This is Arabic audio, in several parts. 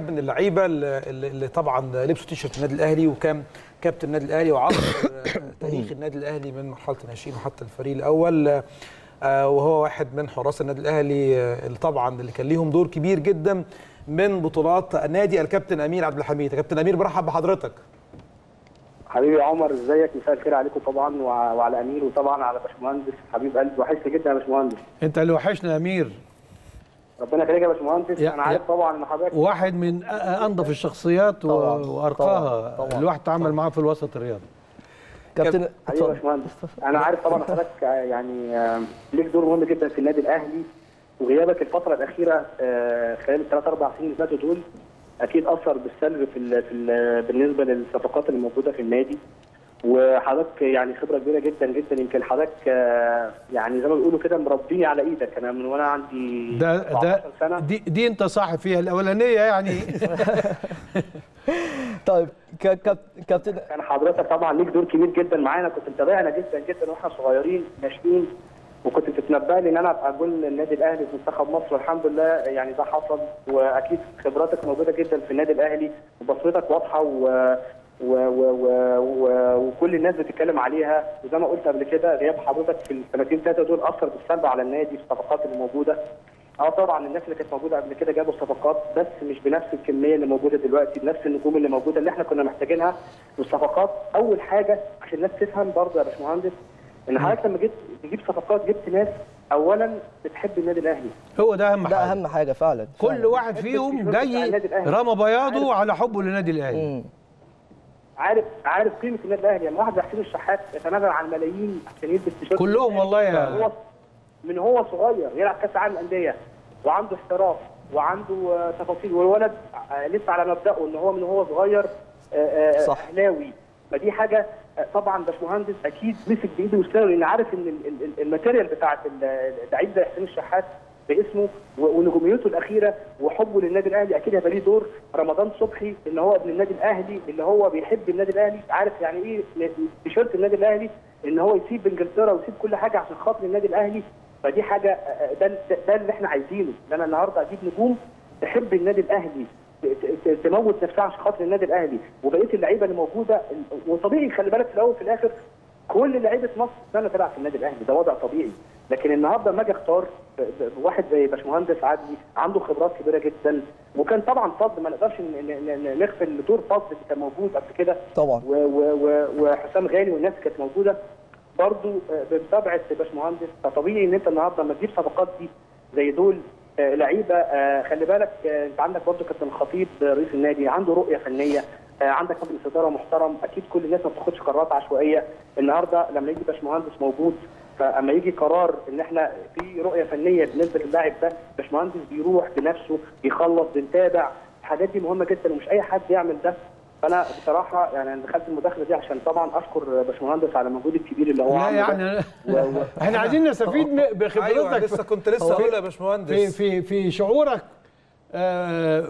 من اللعيبه اللي طبعا لبسوا تيشرت النادي الاهلي وكان كابتن النادي الاهلي وعصر تاريخ النادي الاهلي من مرحله الناشئين وحتى الفريق الاول، وهو واحد من حراس النادي الاهلي اللي طبعا اللي كان ليهم دور كبير جدا من بطولات النادي، الكابتن امير عبد الحميد. كابتن امير، برحب بحضرتك. حبيبي عمر، ازيك؟ مساء الخير عليكم طبعا وعلى امير وطبعا على باشمهندس حبيب قلبي. وحشني جدا يا باشمهندس. انت اللي وحشنا يا امير، ربنا يخليك يا باشمهندس. انا عارف طبعا ان حضرتك واحد من انظف الشخصيات وارقاها الواحد اتعامل معاه في الوسط الرياضي. كابتن ايوه يا باشمهندس، انا عارف طبعا حضرتك يعني ليك دور مهم جدا في النادي الاهلي، وغيابك الفتره الاخيره خلال الثلاث اربع سنين اللي فاتوا دول اكيد اثر بالسلب بالنسبه للصفقات اللي موجوده في النادي، وحضرتك يعني خبره كبيره جدا جدا. يمكن حضرتك يعني زي ما بيقولوا كده مربيني على ايدك. انا من وانا عندي 14 سنه دي انت صح فيها الاولانيه يعني. طيب كابتن، كان حضرتك طبعا ليك دور كبير جدا معانا، كنت متابعنا جدا جدا واحنا صغيرين ناشئين، وكنت بتتنبألي ان انا ابقى جول النادي الاهلي في منتخب مصر، والحمد لله يعني ده حصل. واكيد خبراتك موجوده جدا في النادي الاهلي وبصمتك واضحه وكل الناس بتتكلم عليها، وزي ما قلت قبل كده غياب حضرتك في السنتين ثلاثه دول اثر بالسلب على النادي في الصفقات اللي موجوده. طبعا الناس اللي كانت موجوده قبل كده جابوا صفقات، بس مش بنفس الكميه اللي موجوده دلوقتي، بنفس النجوم اللي موجوده اللي احنا كنا محتاجينها. والصفقات اول حاجه عشان الناس تفهم برضه يا باشمهندس، ان حضرتك لما تجيب صفقات جبت ناس اولا بتحب النادي الاهلي، هو ده اهم حاجه. ده اهم حاجه فعلا. كل واحد فيهم جاي رمى بياضه على حبه للنادي الاهلي، عارف قيمه النادي الاهلي. يعني واحد زي حسين الشحات يتنازل عن ملايين عشان يلبس تيشيرت كلهم والله، يعني من هو صغير يلعب كاس العالم للانديه وعنده احتراف وعنده تفاصيل، والولد لسه على مبدأه ان هو من هو صغير صح اهلاوي. فدي حاجه طبعا باشمهندس اكيد مسك بايده واشتغل، لان عارف ان الماتيريال بتاعت اللعيب زي حسين الشحات باسمه ونجوميته الاخيره وحبه للنادي الاهلي اكيد هيبقى ليه دور. رمضان صبحي ان هو ابن النادي الاهلي، اللي هو بيحب النادي الاهلي، عارف يعني ايه تيشيرت النادي الاهلي، ان هو يسيب انجلترا ويسيب كل حاجه عشان خاطر النادي الاهلي. فدي حاجه ده اللي احنا عايزينه، ان انا النهارده اجيب نجوم تحب النادي الاهلي، تموت نفسها عشان خاطر النادي الاهلي. وبقيه اللعيبه اللي موجوده وطبيعي، خلي بالك في الاول وفي الاخر كل لعيبه مصر سنه تلعب في النادي الاهلي، ده وضع طبيعي. لكن النهارده لما اجي اختار واحد زي باشمهندس عدلي عنده خبرات كبيره جدا، وكان طبعا فضل ما نقدرش نغفل دور فضل اللي كان موجود قبل كده طبعا، وحسام غالي والناس كانت موجوده برضه بمتابعه باشمهندس. فطبيعي ان انت النهارده لما تجيب صفقات دي زي دول لعيبه، خلي بالك انت عندك برضه كابتن الخطيب رئيس النادي عنده رؤيه فنيه، عندك مجلس اداره محترم، اكيد كل الناس ما بتاخدش قرارات عشوائيه. النهارده لما يجي باشمهندس موجود، فاما يجي قرار ان احنا في رؤيه فنيه بالنسبه للاعب ده، باشمهندس بيروح بنفسه يخلص، بنتابع. الحاجات دي مهمه جدا ومش اي حد يعمل ده. فانا بصراحه يعني انا دخلت المداخله دي عشان طبعا اشكر باشمهندس على مجهوده الكبير اللي هو عامله. يعني احنا عايزين نستفيد بخبرتك. أيوة كنت لسه اقول يا باشمهندس، في شعورك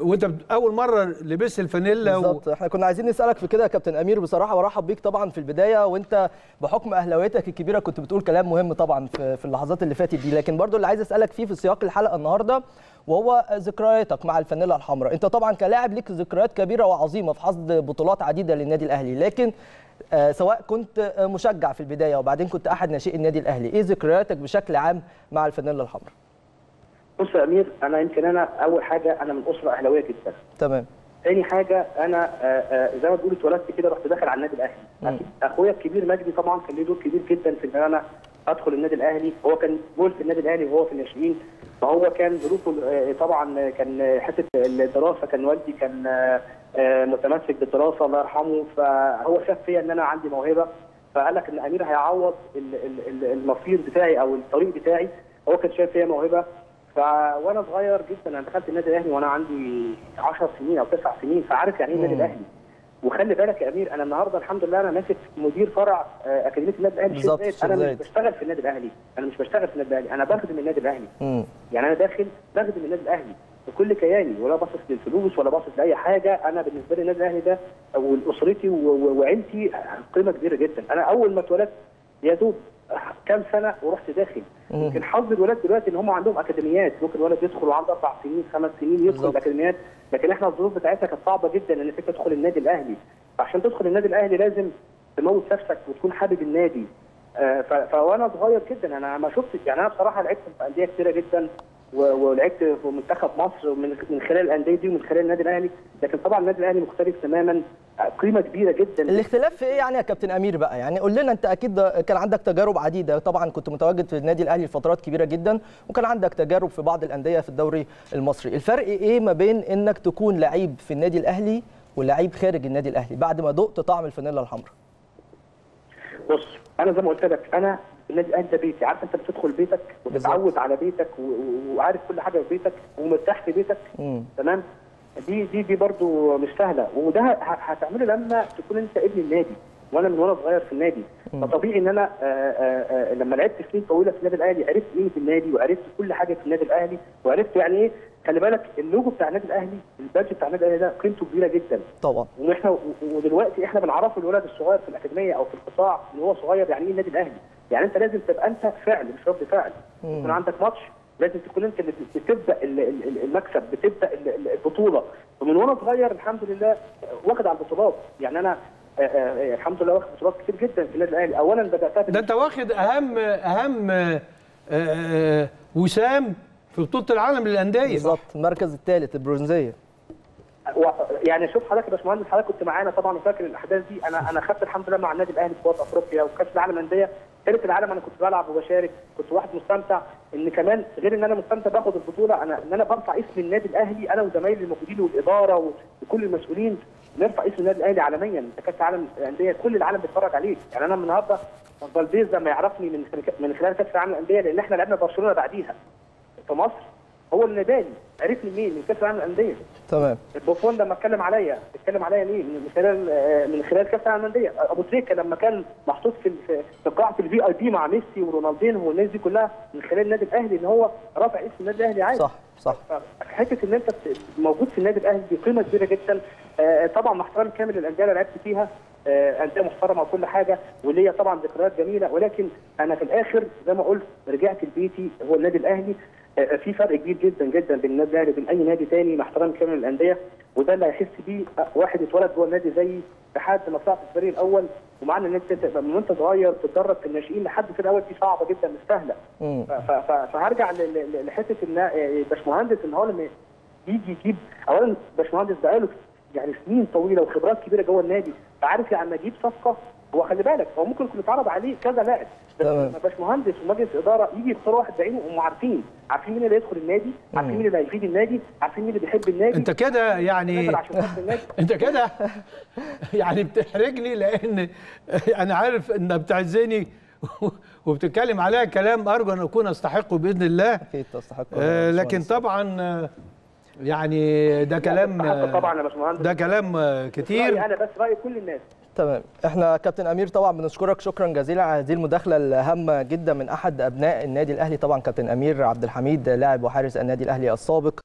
وانت اول مره لبس الفانيلا بالظبط. احنا كنا عايزين نسالك في كده يا كابتن امير بصراحه، وارحب بيك طبعا في البدايه، وانت بحكم اهلاويتك الكبيره كنت بتقول كلام مهم طبعا في اللحظات اللي فاتت دي. لكن برضو اللي عايز اسالك فيه في سياق الحلقه النهارده، وهو ذكرياتك مع الفانيلا الحمراء. انت طبعا كلاعب ليك ذكريات كبيره وعظيمه في حصد بطولات عديده للنادي الاهلي، لكن سواء كنت مشجع في البدايه وبعدين كنت احد ناشئي النادي الاهلي، ايه ذكرياتك بشكل عام مع الفانيلا الحمراء؟ بص يا امير، انا يمكن اول حاجه انا من اسره اهلاويه جدا، تمام. ثاني حاجه انا زي ما بتقول اتولدت كده، رحت داخل على النادي الاهلي. اخويا الكبير مجدي طبعا كان له دور كبير جدا في ان انا ادخل النادي الاهلي، هو كان جول في النادي الاهلي وهو في الناشئين، فهو كان ظروفه طبعا، كان حته الدراسه، كان والدي كان متمسك بالدراسه الله يرحمه، فهو شاف فيا ان انا عندي موهبه، فقال لك ان امير هيعوض المصير بتاعي او الطريق بتاعي. هو كان شايف فيا موهبه، وانا صغير جدا انا دخلت النادي الاهلي وانا عندي 10 سنين او 9 سنين، فعارف يعني ايه النادي الاهلي. وخلي بالك يا امير، انا النهارده الحمد لله انا ماسك مدير فرع اكاديميه النادي الاهلي بالظبط. انا مش بشتغل في النادي الاهلي، انا بخدم النادي الاهلي. يعني انا داخل بخدم النادي الاهلي بكل كياني، ولا باصص للفلوس ولا باصص لاي حاجه. انا بالنسبه لي النادي الاهلي ده واسرتي وعيلتي قيمه كبيره جدا. انا اول ما اتولدت يا دوب كام سنه ورحت داخل، لكن حظ الولاد دلوقتي ان هم عندهم اكاديميات، ممكن الولد يدخل وعنده 4 سنين 5 سنين يدخل الاكاديميات، لكن احنا الظروف بتاعتها كانت صعبه جدا ان انت تدخل النادي الاهلي. فعشان تدخل النادي الاهلي لازم تموت نفسك وتكون حابب النادي. فانا صغير جدا انا ما شفتش، يعني انا بصراحه لعبت في انديه كتيره جدا ولعبت في منتخب مصر من خلال الانديه دي ومن خلال النادي الاهلي، لكن طبعا النادي الاهلي مختلف تماما، قيمه كبيره جدا. الاختلاف في ايه يعني يا كابتن امير بقى؟ يعني قول لنا انت اكيد كان عندك تجارب عديده، طبعا كنت متواجد في النادي الاهلي لفترات كبيره جدا وكان عندك تجارب في بعض الانديه في الدوري المصري، الفرق ايه ما بين انك تكون لعيب في النادي الاهلي ولعيب خارج النادي الاهلي بعد ما دقت طعم الفانيلا الحمراء؟ بص انا زي ما قلت لك انا النادي الاهلي ده بيتي، عارف انت بتدخل بيتك وتتعود على بيتك وعارف كل حاجه في بيتك ومرتاح في بيتك، تمام؟ دي برضو مش سهله، وده هتعمله لما تكون انت ابن النادي، وانا من وانا صغير في النادي، فطبيعي ان انا لما لعبت سنين طويله في النادي الاهلي عرفت ايه في النادي وعرفت كل حاجه في النادي الاهلي وعرفت يعني ايه. خلي بالك اللوجو بتاع النادي الاهلي، البادج بتاع النادي الاهلي ده قيمته كبيره جدا طبعا، ودلوقتي احنا بنعرف الولد الصغير في الاكاديميه او في القطاع من هو صغير يعني ايه النادي الاهلي. يعني انت لازم تبقى انت فعل مش رد فعل، يكون عندك ماتش لازم تكون انت اللي بتبدا المكسب، بتبدا البطوله، ومن وانا صغير الحمد لله واخد على البطولات. يعني انا الحمد لله واخد بطولات كتير جدا في النادي الاهلي، اولا بداتها ده انت واخد اهم وسام في بطوله العالم للانديه بالظبط، المركز الثالث البرونزيه. يعني شوف حضرتك يا باشمهندس، حضرتك كنت معانا طبعا وفاكر الاحداث دي. انا خدت الحمد لله مع النادي الاهلي بطولات افريقيا وكاس العالم للانديه، ثالث العالم انا كنت بلعب وبشارك، كنت واحد مستمتع، ان كمان غير ان انا مستمتع باخد البطوله، انا برفع اسم النادي الاهلي انا وزمايلي الموجودين والاداره وكل المسؤولين، نرفع اسم النادي الاهلي عالميا. انت كاس العالم للانديه كل العالم بيتفرج عليك، يعني انا النهارده فالفيز لما يعرفني من خلال كاس العالم للانديه، لان احنا لعبنا برشلونه بعديها في مصر، هو اللي بالي عرفني مين من كاس العالم للانديه. تمام. البوفون لما اتكلم عليا ليه؟ من خلال كاس العالم للانديه. ابو تريكه لما كان محطوط في قاعه الفي اي بي مع ميسي ورونالدينو والناس دي كلها من خلال النادي الاهلي، ان هو رفع اسم النادي الاهلي عادي. صح. حته ان انت موجود في النادي الاهلي دي قيمه كبيره جدا. طبعا مع احترام كامل للانديه اللي لعبت فيها، انديه محترمه وكل حاجه وليا طبعا ذكريات جميله، ولكن انا في الاخر زي ما قلت رجعت لبيتي هو النادي الاهلي. في فرق كبير جدا جدا بين النادي الاهلي وبين اي نادي ثاني مع احترام كامل للانديه، وده اللي هيحس بيه واحد اتولد جوه النادي زيي لحد ما طلعت الفريق الاول. ومعانا ان انت من وانت صغير تتدرب في الناشئين لحد في الاول، دي صعبه جدا مش سهله. فهرجع لحته ان باشمهندس ان هو لما يجي يجيب، اولا باشمهندس بقاله يعني سنين طويله وخبرات كبيره جوه النادي، فعارف يعني لما يجيب صفقه هو خلي بالك هو ممكن يكون اتعرض عليه كذا لاعب، بس ما بقاش مهندس ومجلس اداره يجي يختار واحد بعينه، هم عارفين مين اللي هيدخل النادي، عارفين مين اللي هيفيد النادي، عارفين مين اللي بيحب النادي. انت كده يعني انت كده يعني بتحرجني، لان انا عارف ان بتعزني وبتتكلم عليها كلام ارجو ان اكون استحقه باذن الله. اكيد تستحقه، لكن طبعا يعني ده كلام كتير. انا بس راي كل الناس. تمام، احنا كابتن امير طبعا بنشكرك شكرا جزيلا على هذه المداخله الهامه جدا من احد ابناء النادي الاهلي، طبعا كابتن امير عبد الحميد لاعب وحارس النادي الاهلي السابق.